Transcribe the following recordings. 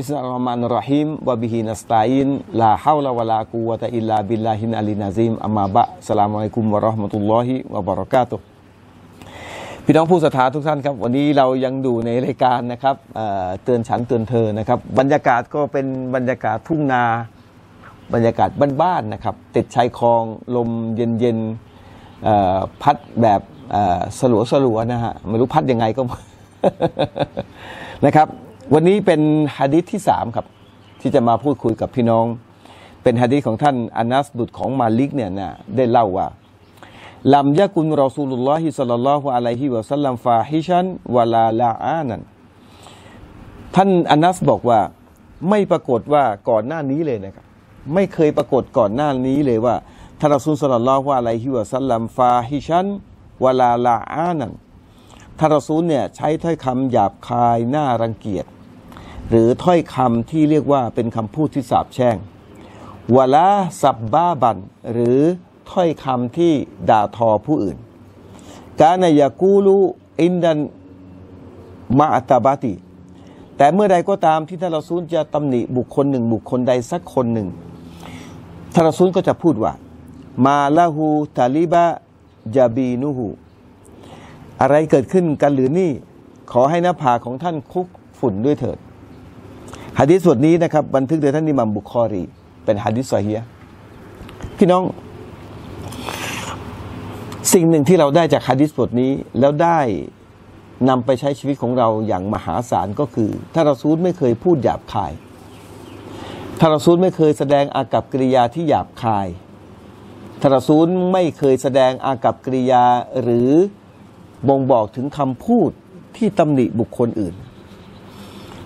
บิสมิลลาฮิรเราะห์มานิรเราะฮีมวะบิฮินัสตะอีนลาฮาวลาวะลากุวะตะอิลลาบิลลาฮิลอาลีนะซีมอัมมาบะอัสสลามุอะลัยกุมวะเราะห์มะตุลลอฮิวะบะเราะกาตุฮ์พี่น้องผู้ศรัทธาทุกท่านครับวันนี้เรายังอยู่ในรายการนะครับเตือนฉันเตือนเธอนะครับบรรยากาศก็เป็นบรรยากาศทุ่งนาบรรยากาศบ้านๆนะครับติดชายคลองลมเย็นๆพัดแบบสลัวๆนะฮะไม่รู้พัดยังไงก็ นะครับวันนี้เป็นหะดีษที่3ครับที่จะมาพูดคุยกับพี่น้องเป็นหะดีษของท่านอานัสบุตรของมาลิกเนี่ยนะได้เล่าว่าลัมยะกุนรอซูลุลลอฮิศ็อลลัลลอฮุอะลัยฮิวะซัลลัมฟาฮิชันวะลาลาอานันท่านอานัสบอกว่าไม่ปรากฏว่าก่อนหน้านี้เลยนะครับไม่เคยปรากฏก่อนหน้านี้เลยว่าท่านรอซูลศ็อลลัลลอฮุอะลัยฮิวะซัลลัมฟาฮิชันวะลาลาอานันท่านรอซูลเนี่ยใช้ถ้อยคำหยาบคายน่ารังเกียจหรือถ้อยคำที่เรียกว่าเป็นคำพูดที่สาปแช่งวะลาซับบ้าบันหรือถ้อยคำที่ด่าทอผู้อื่นกานายากูลูอินดันมาอัตบาติแต่เมื่อใดก็ตามที่ท่านรอซูลจะตำหนิบุคคลหนึ่งบุคคลใดสักคนหนึ่งท่านรอซูลก็จะพูดว่ามาลาหูตาลิบะยาบีนูหูอะไรเกิดขึ้นกันหรือนี่ขอให้หน้าผากของท่านคุกฝุ่นด้วยเถิดหะดีษบทนี้นะครับบันทึกโดยท่านอิหม่ามบุคอรีเป็นหะดีษซอฮีฮ์พี่น้องสิ่งหนึ่งที่เราได้จากหะดีษบทนี้แล้วได้นำไปใช้ชีวิตของเราอย่างมหาศาลก็คือท่านรอซูลไม่เคยพูดหยาบคายท่านรอซูลไม่เคยแสดงอากัปกิริยาที่หยาบคายท่านรอซูลไม่เคยแสดงอากัปกิริยาหรือบ่งบอกถึงคำพูดที่ตำหนิบุคคลอื่น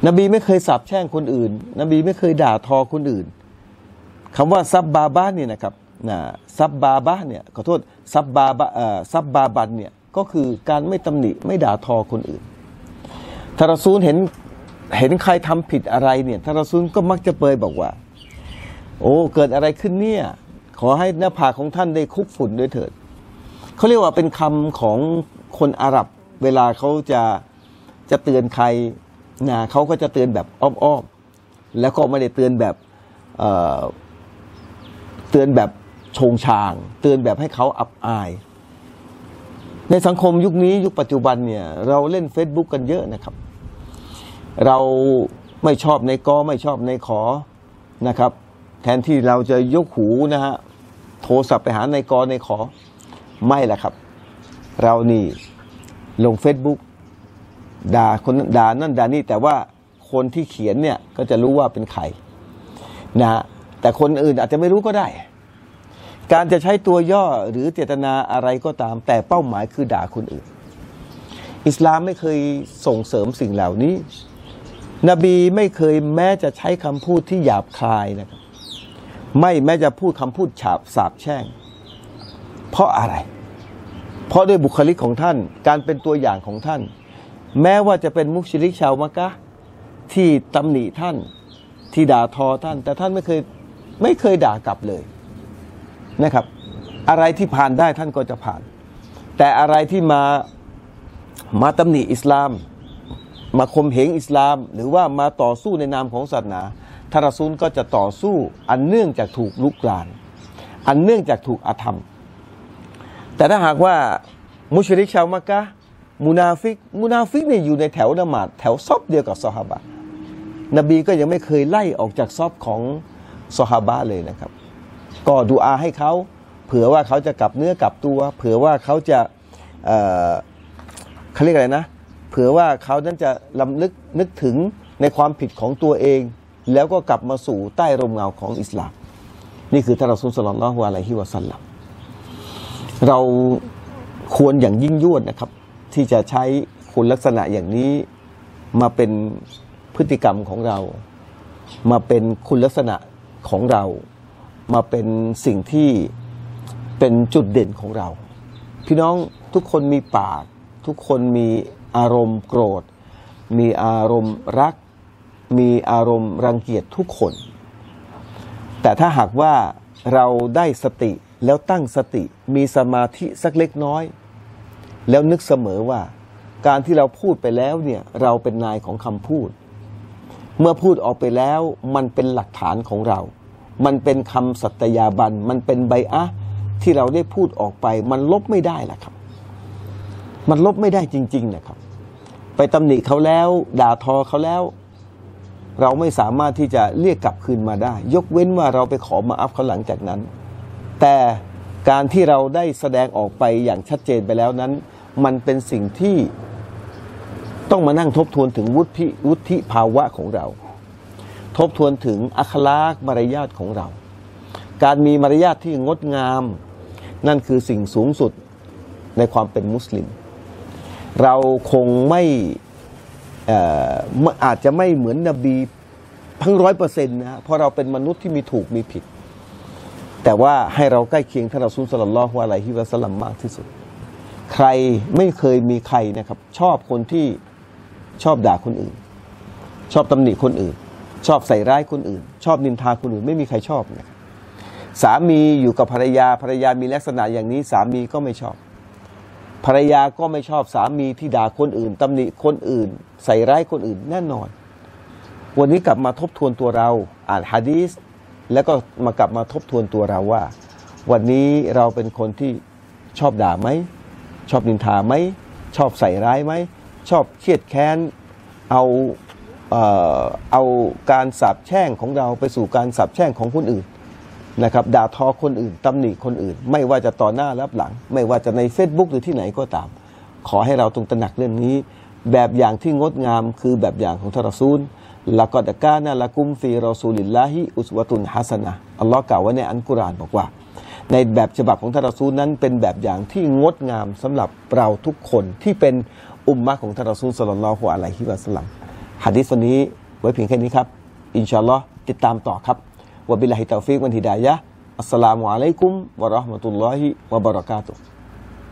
นบีไม่เคยสาปแช่งคนอื่นนบีไม่เคยด่าทอคนอื่นคำว่าซับบาบะเนี่ยนะครับซับบาบะเนี่ยขอโทษซับบาบันเนี่ยก็คือการไม่ตำหนิไม่ด่าทอคนอื่นท่านรอซูลเห็นใครทำผิดอะไรเนี่ยท่านรอซูลก็มักจะเปยบอกว่าโอ้เกิดอะไรขึ้นเนี่ยขอให้หน้าผากของท่านได้คุกฝุ่นด้วยเถิดเขาเรียกว่าเป็นคำของคนอาหรับเวลาเขาจะเตือนใครนะเขาก็จะเตือนแบบอ้อมๆแล้วก็ไม่ได้เตือนแบบโฉงฉางเตือนแบบให้เขาอับอายในสังคมยุคนี้ยุคปัจจุบันเนี่ยเราเล่น Facebook กันเยอะนะครับเราไม่ชอบในกอไม่ชอบในขอนะครับแทนที่เราจะยกหูนะฮะโทรศัพท์ไปหาในกอในขอไม่ละครับเรานี่ลง Facebook ด่าคนด่านั่นด่านี่แต่ว่าคนที่เขียนเนี่ยก็จะรู้ว่าเป็นใครนะฮะแต่คนอื่นอาจจะไม่รู้ก็ได้การจะใช้ตัวย่อหรือเจตนาอะไรก็ตามแต่เป้าหมายคือด่าคนอื่นอิสลามไม่เคยส่งเสริมสิ่งเหล่านี้นบีไม่เคยแม้จะใช้คำพูดที่หยาบคายนะครับไม่แม้จะพูดคำพูดฉาบสาปแช่งเพราะอะไรเพราะด้วยบุคลิกของท่านการเป็นตัวอย่างของท่านแม้ว่าจะเป็นมุชริกชาวมักกะห์ที่ตำหนิท่านที่ด่าทอท่านแต่ท่านไม่เคยด่ากลับเลยนะครับอะไรที่ผ่านได้ท่านก็จะผ่านแต่อะไรที่มาตำหนิอิสลามมาข่มเหงอิสลามหรือว่ามาต่อสู้ในนามของศาสนาท่านรอซูลก็จะต่อสู้อันเนื่องจากถูกลุกรานอันเนื่องจากถูกอธรรมแต่ถ้าหากว่ามุชริกชาวมักกะห์มุนาฟิกเนี่ยอยู่ในแถวละหมาดแถวซอฟเดียวกับซอฮาบะห์นบีก็ยังไม่เคยไล่ออกจากซอฟของซอฮาบะห์เลยนะครับก็ดูอาให้เขาเผื่อว่าเขาจะกลับเนื้อกลับตัวเผื่อว่าเขาจะเขาเรียกอะไรนะเผื่อว่าเขานั้นจะลำลึกนึกถึงในความผิดของตัวเองแล้วก็กลับมาสู่ใต้ร่มเงาของอิสลามนี่คือท่านรอซูล ศ็อลลัลลอฮุอะลัยฮิวะซัลลัมเราควรอย่างยิ่งยวดนะครับที่จะใช้คุณลักษณะอย่างนี้มาเป็นพฤติกรรมของเรามาเป็นคุณลักษณะของเรามาเป็นสิ่งที่เป็นจุดเด่นของเราพี่น้องทุกคนมีปากทุกคนมีอารมณ์โกรธมีอารมณ์รักมีอารมณ์รังเกียจทุกคนแต่ถ้าหากว่าเราได้สติแล้วตั้งสติมีสมาธิสักเล็กน้อยแล้วนึกเสมอว่าการที่เราพูดไปแล้วเนี่ยเราเป็นนายของคำพูด เมื่อพูดออกไปแล้วมันเป็นหลักฐานของเรามันเป็นคำสัตยาบันมันเป็นไบอะห์ที่เราได้พูดออกไปมันลบไม่ได้ล่ะครับมันลบไม่ได้จริงๆนะครับไปตำหนิเขาแล้วด่าทอเขาแล้วเราไม่สามารถที่จะเรียกกลับคืนมาได้ยกเว้นว่าเราไปขอมาอัพเขาหลังจากนั้นแต่การที่เราได้แสดงออกไปอย่างชัดเจนไปแล้วนั้นมันเป็นสิ่งที่ต้องมานั่งทบทวนถึงวุฒิภาวะของเราทบทวนถึงอัคลากมารยาทของเราการมีมารยาทที่งดงามนั่นคือสิ่งสูงสุดในความเป็นมุสลิมเราคงไม่อาจจะไม่เหมือนนบีทั้ง 100% นะเพราะเราเป็นมนุษย์ที่มีถูกมีผิดแต่ว่าให้เราใกล้เคียงท่านรอซูลศ็อลลัลลอฮุอะลัยฮิวะซัลลัมมากที่สุดใครไม่เคยมีใครนะครับชอบคนที่ชอบด่าคนอื่นชอบตำหนิคนอื่นชอบใส่ร้ายคนอื่นชอบนินทาคนอื่นไม่มีใครชอบนะสามีอยู่กับภรรยาภรรยามีลักษณะอย่างนี้สามีก็ไม่ชอบภรรยาก็ไม่ชอบสามีที่ด่าคนอื่นตำหนิคนอื่นใส่ร้ายคนอื่นแน่นอนวันนี้กลับมาทบทวนตัวเราอ่านหะดีษแล้วก็กลับมาทบทวนตัวเราว่าวันนี้เราเป็นคนที่ชอบด่าไหมชอบนินทาไหมชอบใส่ร้ายไหมชอบเครียดแค้นเอาการสาปแช่งของเราไปสู่การสาปแช่งของคนอื่นนะครับด่าทอคนอื่นตำหนิคนอื่นไม่ว่าจะต่อหน้ารับหลังไม่ว่าจะใน Facebook หรือที่ไหนก็ตามขอให้เราตรงตระหนักเรื่องนี้แบบอย่างที่งดงามคือแบบอย่างของท่านรอซูลละกอดกานะละกุมฟีรอซูลิลลาฮิอุสวะตุนฮะซะนะห์อัลลอฮ์กล่าวไว้ในอัลกุรอานบอกว่าในแบบฉบับของท่านรอซูลนั้นเป็นแบบอย่างที่งดงามสำหรับเราทุกคนที่เป็นอุมมะห์ของท่านรอซูลศ็อลลัลลอฮุอะลัยฮิวะซัลลัมหะดีษวันนี้ไว้เพียงแค่นี้ครับอินชาอัลลอฮ์ติดตามต่อครับวะบิลลาฮิตะอ์ฟีกวัลฮิดายะฮ์อัสสลามุอะลัยกุมวะเราะห์มะตุลลอฮิวะบะเราะกาตุฮ์